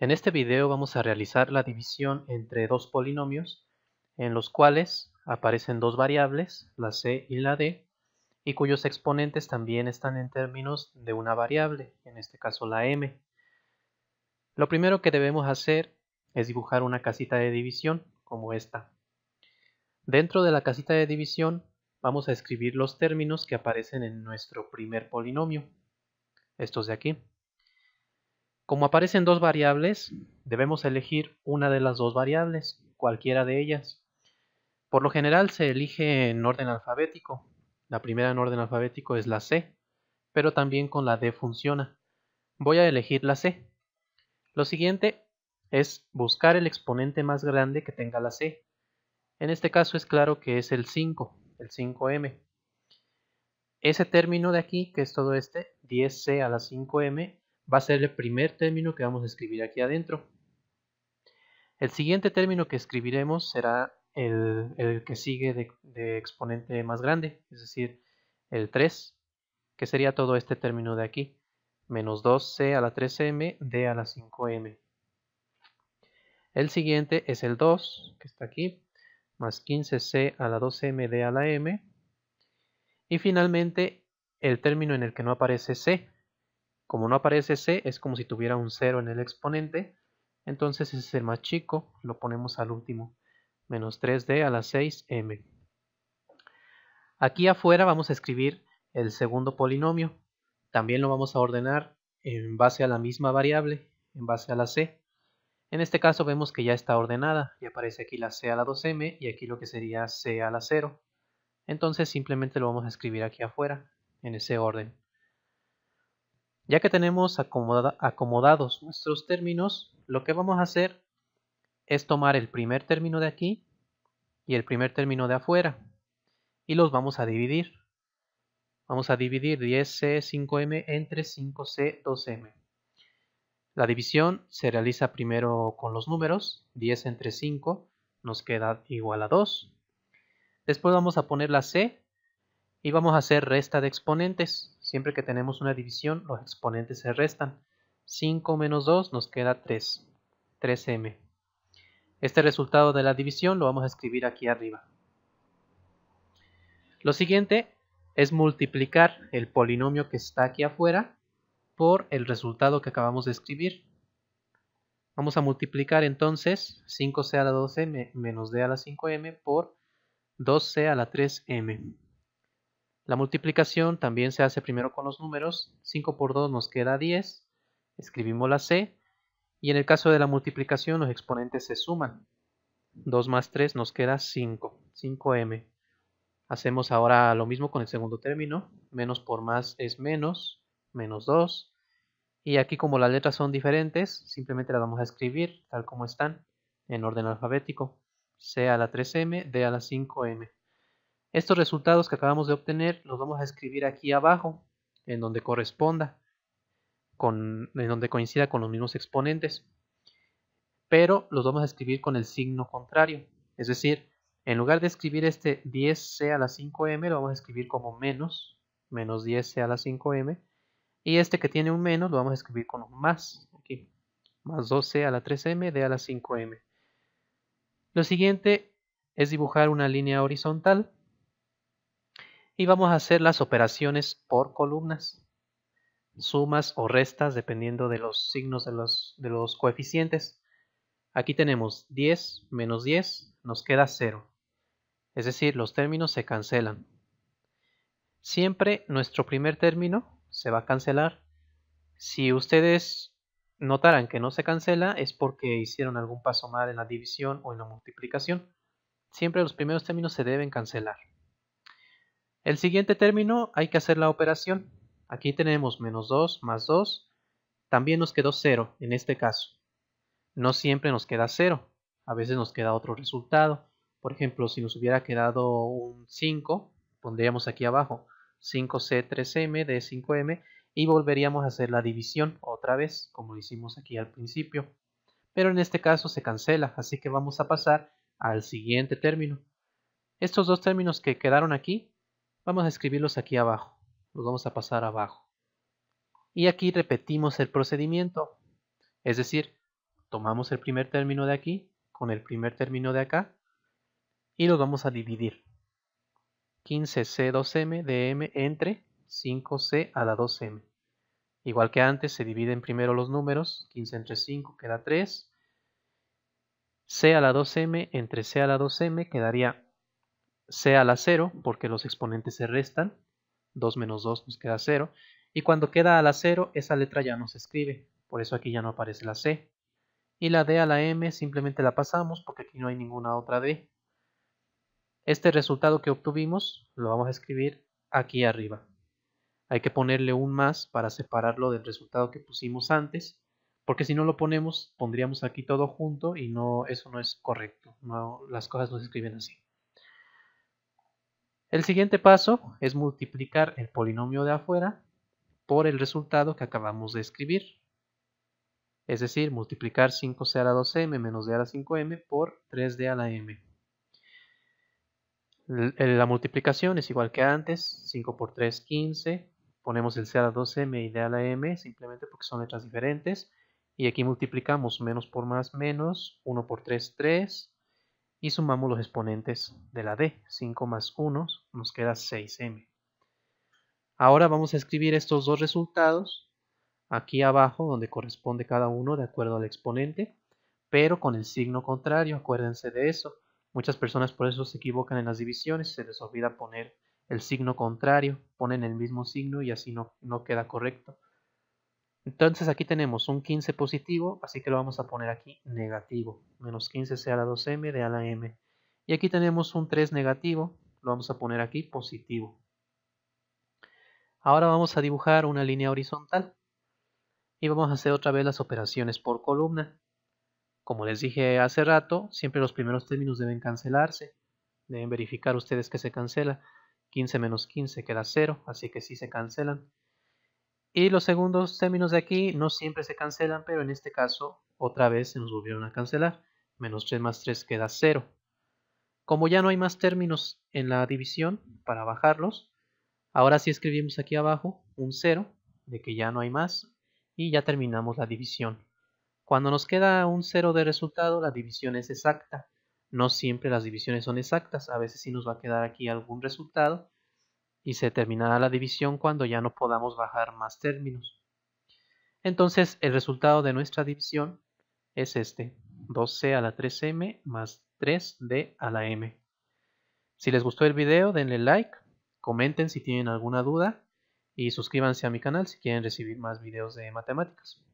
En este video vamos a realizar la división entre dos polinomios en los cuales aparecen dos variables, la c y la d, y cuyos exponentes también están en términos de una variable, en este caso la m. Lo primero que debemos hacer es dibujar una casita de división como esta. Dentro de la casita de división vamos a escribir los términos que aparecen en nuestro primer polinomio, estos de aquí. Como aparecen dos variables, debemos elegir una de las dos variables, cualquiera de ellas. Por lo general se elige en orden alfabético. La primera en orden alfabético es la C, pero también con la D funciona. Voy a elegir la C. Lo siguiente es buscar el exponente más grande que tenga la C. En este caso es claro que es el 5, el 5m. Ese término de aquí, que es todo este, 10c a la 5m, va a ser el primer término que vamos a escribir aquí adentro. El siguiente término que escribiremos será el que sigue de exponente más grande, es decir, el 3, que sería todo este término de aquí, menos 2c a la 3m, d a la 5m. El siguiente es el 2, que está aquí, más 15c a la 2m, d a la m. Y finalmente, el término en el que no aparece c. Como no aparece c, es como si tuviera un 0 en el exponente, entonces ese es el más chico, lo ponemos al último, menos 3d a la 6m. Aquí afuera vamos a escribir el segundo polinomio, también lo vamos a ordenar en base a la misma variable, en base a la c. En este caso vemos que ya está ordenada, ya aparece aquí la c a la 2m y aquí lo que sería c a la 0. Entonces simplemente lo vamos a escribir aquí afuera, en ese orden. Ya que tenemos acomodados nuestros términos, lo que vamos a hacer es tomar el primer término de aquí y el primer término de afuera y los vamos a dividir. Vamos a dividir 10c, 5m entre 5c, 2m. La división se realiza primero con los números, 10 entre 5 nos queda igual a 2. Después vamos a poner la c y vamos a hacer resta de exponentes. Siempre que tenemos una división, los exponentes se restan. 5 menos 2 nos queda 3, 3m. Este resultado de la división lo vamos a escribir aquí arriba. Lo siguiente es multiplicar el polinomio que está aquí afuera por el resultado que acabamos de escribir. Vamos a multiplicar entonces 5c a la 2m menos d a la 5m por 2c a la 3m. La multiplicación también se hace primero con los números, 5 por 2 nos queda 10, escribimos la c, y en el caso de la multiplicación los exponentes se suman, 2 más 3 nos queda 5, 5m. Hacemos ahora lo mismo con el segundo término, menos por más es menos, menos 2, y aquí como las letras son diferentes, simplemente las vamos a escribir tal como están, en orden alfabético, c a la 3m, d a la 5m. Estos resultados que acabamos de obtener los vamos a escribir aquí abajo, en donde corresponda, en donde coincida con los mismos exponentes. Pero los vamos a escribir con el signo contrario. Es decir, en lugar de escribir este 10c a la 5m, lo vamos a escribir como menos, menos 10c a la 5m. Y este que tiene un menos lo vamos a escribir con un más, aquí, más 2c a la 3m, d a la 5m. Lo siguiente es dibujar una línea horizontal. Y vamos a hacer las operaciones por columnas, sumas o restas dependiendo de los signos de los coeficientes. Aquí tenemos 10 menos 10, nos queda 0. Es decir, los términos se cancelan. Siempre nuestro primer término se va a cancelar. Si ustedes notaran que no se cancela es porque hicieron algún paso mal en la división o en la multiplicación. Siempre los primeros términos se deben cancelar. El siguiente término hay que hacer la operación. Aquí tenemos menos 2 más 2. También nos quedó 0 en este caso. No siempre nos queda 0. A veces nos queda otro resultado. Por ejemplo, si nos hubiera quedado un 5, pondríamos aquí abajo 5c, 3m, d, 5m. Y volveríamos a hacer la división otra vez, como lo hicimos aquí al principio. Pero en este caso se cancela, así que vamos a pasar al siguiente término. Estos dos términos que quedaron aquí, vamos a escribirlos aquí abajo, los vamos a pasar abajo. Y aquí repetimos el procedimiento, es decir, tomamos el primer término de aquí con el primer término de acá y los vamos a dividir. 15C2M de M entre 5C a la 2M. Igual que antes, se dividen primero los números. 15 entre 5 queda 3. C a la 2M entre C a la 2M quedaría C a la 0, porque los exponentes se restan. 2 menos 2 nos queda 0. Y cuando queda a la 0, esa letra ya no se escribe. Por eso aquí ya no aparece la C. Y la D a la M simplemente la pasamos, porque aquí no hay ninguna otra D. Este resultado que obtuvimos lo vamos a escribir aquí arriba. Hay que ponerle un más para separarlo del resultado que pusimos antes, porque si no lo ponemos, pondríamos aquí todo junto y no, eso no es correcto. No, las cosas no se escriben así. El siguiente paso es multiplicar el polinomio de afuera por el resultado que acabamos de escribir. Es decir, multiplicar 5c a la 2m menos d a la 5m por 3d a la m. La multiplicación es igual que antes, 5 por 3, 15, ponemos el C a la 2M y D a la M, simplemente porque son letras diferentes, y aquí multiplicamos menos por más, menos, 1 por 3, 3, y sumamos los exponentes de la D, 5 más 1, nos queda 6M. Ahora vamos a escribir estos dos resultados, aquí abajo, donde corresponde cada uno de acuerdo al exponente, pero con el signo contrario, acuérdense de eso. Muchas personas por eso se equivocan en las divisiones, se les olvida poner el signo contrario, ponen el mismo signo y así no queda correcto. Entonces aquí tenemos un 15 positivo, así que lo vamos a poner aquí negativo. Menos 15C a la 2M de a la M. Y aquí tenemos un 3 negativo, lo vamos a poner aquí positivo. Ahora vamos a dibujar una línea horizontal. Y vamos a hacer otra vez las operaciones por columna. Como les dije hace rato, siempre los primeros términos deben cancelarse. Deben verificar ustedes que se cancela. 15 menos 15 queda 0, así que sí se cancelan. Y los segundos términos de aquí no siempre se cancelan, pero en este caso otra vez se nos volvieron a cancelar. Menos 3 más 3 queda 0. Como ya no hay más términos en la división para bajarlos, ahora sí escribimos aquí abajo un 0, de que ya no hay más, y ya terminamos la división. Cuando nos queda un 0 de resultado, la división es exacta. No siempre las divisiones son exactas. A veces sí nos va a quedar aquí algún resultado. Y se terminará la división cuando ya no podamos bajar más términos. Entonces el resultado de nuestra división es este. 2c a la 3m más 3d a la m. Si les gustó el video, denle like. Comenten si tienen alguna duda. Y suscríbanse a mi canal si quieren recibir más videos de matemáticas.